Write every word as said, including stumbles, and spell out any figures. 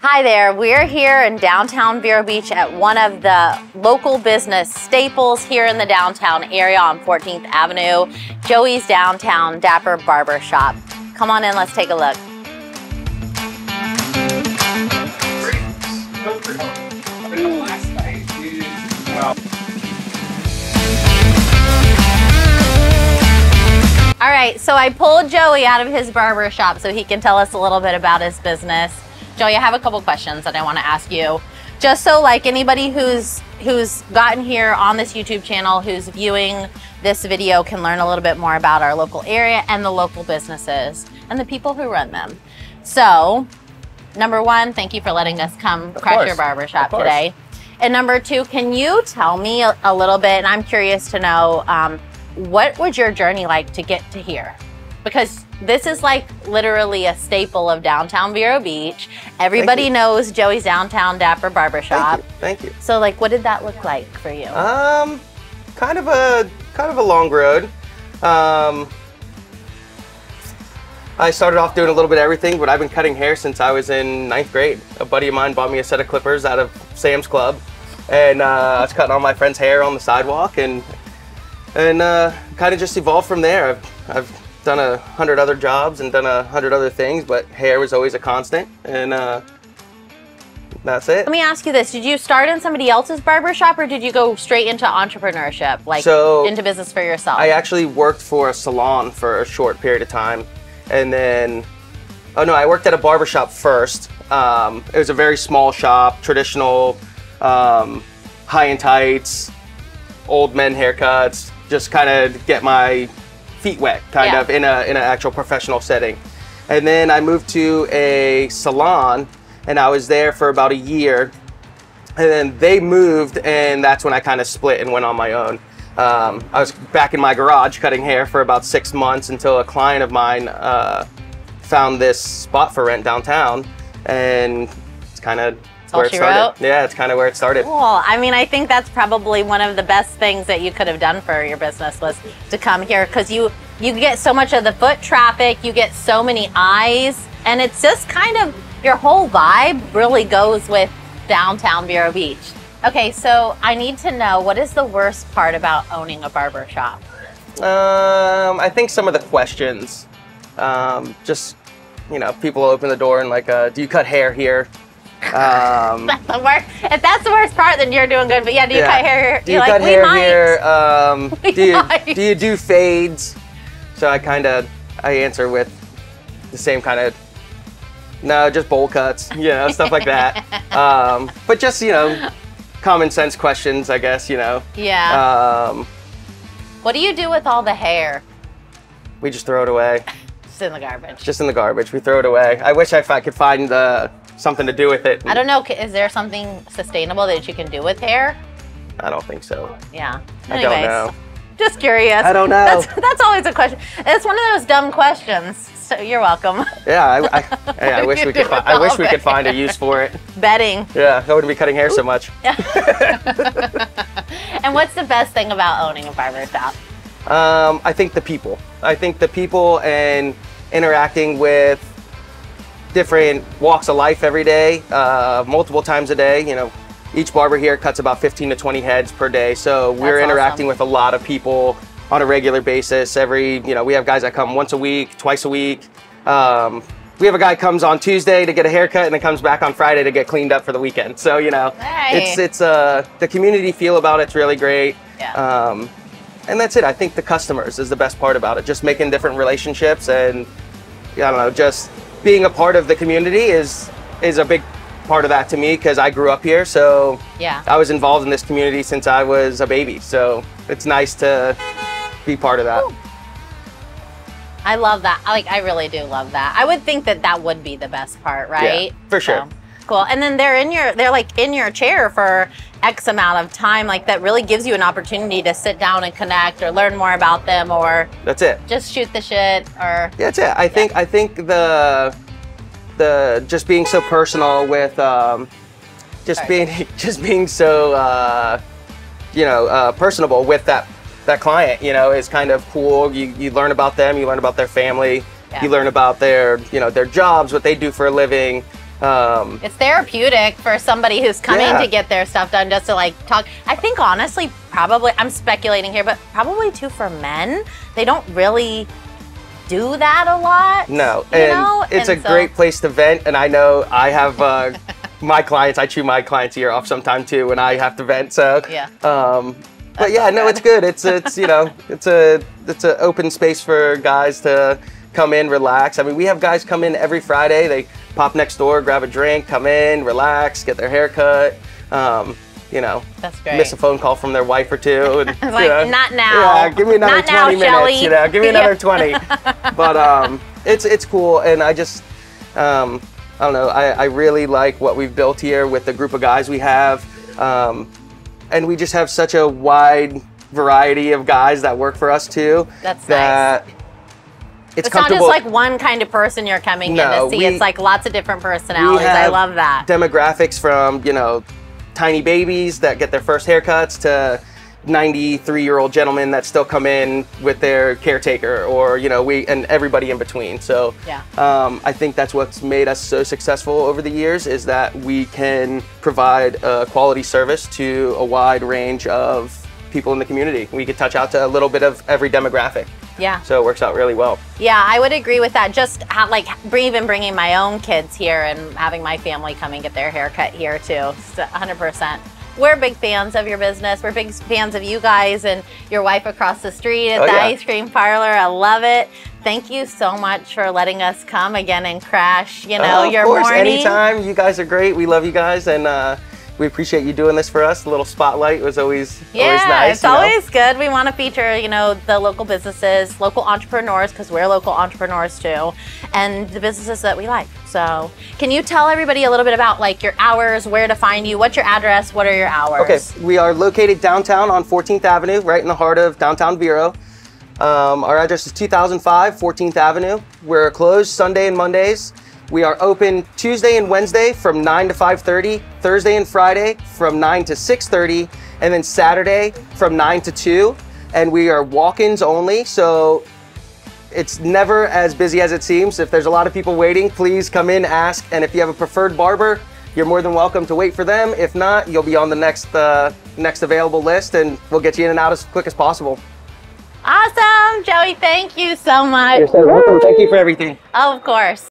Hi there, we're here in downtown Vero Beach at one of the local business staples here in the downtown area on fourteenth Avenue, Joey's Downtown Dapper Barber Shop. Come on in, let's take a look. All right, so I pulled Joey out of his barber shop so he can tell us a little bit about his business. Joey, I have a couple questions that I want to ask you. Just so like anybody who's who's gotten here on this YouTube channel, who's viewing this video, can learn a little bit more about our local area and the local businesses and the people who run them. So, number one, thank you for letting us come crash your barber shop today. And number two, can you tell me a, a little bit, and I'm curious to know, um, what was your journey like to get to here? Because this is like literally a staple of downtown Vero Beach. Everybody knows Joey's Downtown Dapper Barber Shop. Thank you. Thank you. So like, what did that look like for you? Um, kind of a kind of a long road. Um, I started off doing a little bit of everything, but I've been cutting hair since I was in ninth grade. A buddy of mine bought me a set of clippers out of Sam's Club, and uh, I was cutting all my friends' hair on the sidewalk, and and uh, kind of just evolved from there. I've, I've done a hundred other jobs and done a hundred other things, but hair was always a constant, and uh, that's it. Let me ask you this. Did you start in somebody else's barber shop, or did you go straight into entrepreneurship, like so, into business for yourself? I actually worked for a salon for a short period of time, and then, oh no, I worked at a barber shop first. Um, it was a very small shop, traditional, um, high and tights, old men haircuts, just kind of get my feet wet, kind yeah. of in a in an actual professional setting. And then I moved to a salon, and I was there for about a year, and then they moved, and that's when I kind of split and went on my own. Um, I was back in my garage cutting hair for about six months until a client of mine uh, found this spot for rent downtown, and it's kind of where it started. Yeah, it's kind of where it started. Cool. I mean, I think that's probably one of the best things that you could have done for your business was to come here, because you you get so much of the foot traffic, you get so many eyes, and it's just kind of your whole vibe really goes with downtown Vero Beach. Okay, so I need to know, what is the worst part about owning a barber shop? Um, I think some of the questions, um, just you know, people open the door and like, uh, do you cut hair here? Um, that's the worst. If that's the worst part, then you're doing good. But yeah, do you yeah. cut hair? Do you cut like, hair might. here? Um, do, you, do you do fades? So I kind of I answer with the same kind of no, just bowl cuts, you know, stuff like that. Um, but just you know, common sense questions, I guess. You know. Yeah. Um, what do you do with all the hair? We just throw it away. Just in the garbage. Just in the garbage. We throw it away. I wish I, I could find the. something to do with it. I don't know, is there something sustainable that you can do with hair? I don't think so. Yeah. Anyways, I don't know. Just curious. I don't know. That's, that's always a question. It's one of those dumb questions, so you're welcome. Yeah, I, I, yeah, I wish, we could, find, I wish we could find a use for it. Bedding. Yeah, I wouldn't be cutting hair so much. And what's the best thing about owning a barber shop? Um, I think the people. I think the people and interacting with different walks of life every day, uh, multiple times a day. You know, each barber here cuts about fifteen to twenty heads per day, so we're That's interacting awesome. with a lot of people on a regular basis. Every, you know, we have guys that come once a week, twice a week. Um, we have a guy comes on Tuesday to get a haircut, and then comes back on Friday to get cleaned up for the weekend. So you know, right. it's it's uh, the community feel about it's really great. Yeah. Um, and that's it. I think the customers is the best part about it. Just making different relationships, and I don't know, just. being a part of the community is is a big part of that to me, because I grew up here, so yeah. I was involved in this community since I was a baby, so it's nice to be part of that. Ooh. I love that. Like, I really do love that. I would think that that would be the best part, right? Yeah, for sure. So, cool. And then they're in your they're like in your chair for X amount of time. Like, that really gives you an opportunity to sit down and connect or learn more about them, or that's it. Just shoot the shit, or yeah, that's it. I yeah. think I think the the just being so personal with um, just Sorry. being just being so uh, you know uh, personable with that that client, you know, is kind of cool. You you learn about them, you learn about their family, yeah. you learn about their you know their jobs, what they do for a living. Um, it's therapeutic for somebody who's coming yeah. to get their stuff done, just to like talk. I think honestly, probably, I'm speculating here, but probably too for men. They don't really do that a lot. No, and know? it's and a so. great place to vent. And I know I have uh, my clients, I chew my clients' ear off sometime too when I have to vent, so. Yeah. Um, but yeah, no, it's good. It's, it's you know, it's a it's an open space for guys to come in, relax. I mean, we have guys come in every Friday. They pop next door, grab a drink, come in, relax, get their hair cut. Um, you know, That's great. miss a phone call from their wife or two. And, like, you know, not now. Yeah, give me another not twenty now, minutes. Shelly. You know, give me another twenty. But um, it's it's cool, and I just um, I don't know. I, I really like what we've built here with the group of guys we have. Um, And we just have such a wide variety of guys that work for us too. That's that nice. It's, it's comfortable. Not just like one kind of person you're coming no, in to see. We, it's like lots of different personalities. We have I love that. Demographics from, you know, tiny babies that get their first haircuts to ninety-three-year-old gentlemen that still come in with their caretaker, or you know, we and everybody in between. So yeah. um, I think that's what's made us so successful over the years, is that we can provide a quality service to a wide range of people in the community. We could touch out to a little bit of every demographic. Yeah. So it works out really well. Yeah, I would agree with that. Just how, like even bringing my own kids here and having my family come and get their haircut here too, one hundred percent. We're big fans of your business. We're big fans of you guys and your wife across the street at oh, the yeah. ice cream parlor. I love it. Thank you so much for letting us come again and crash, you know, oh, your course. morning. Of course, anytime. You guys are great. We love you guys, and uh, we appreciate you doing this for us. A little spotlight was always, yeah, always nice. It's always know? good. We want to feature, you know, the local businesses, local entrepreneurs, because we're local entrepreneurs too, and the businesses that we like. So can you tell everybody a little bit about like your hours, where to find you, what's your address, what are your hours? Okay, we are located downtown on fourteenth avenue, right in the heart of downtown Vero. Um, our address is two thousand five fourteenth avenue. We're closed Sunday and Mondays. We are open Tuesday and Wednesday from nine to five thirty, Thursday and Friday from nine to six thirty, and then Saturday from nine to two. And we are walk-ins only, so it's never as busy as it seems. If there's a lot of people waiting, please come in, ask. And if you have a preferred barber, you're more than welcome to wait for them. If not, you'll be on the next, uh, next available list, and we'll get you in and out as quick as possible. Awesome, Joey, thank you so much. You're so welcome. Thank you for everything. Oh, of course.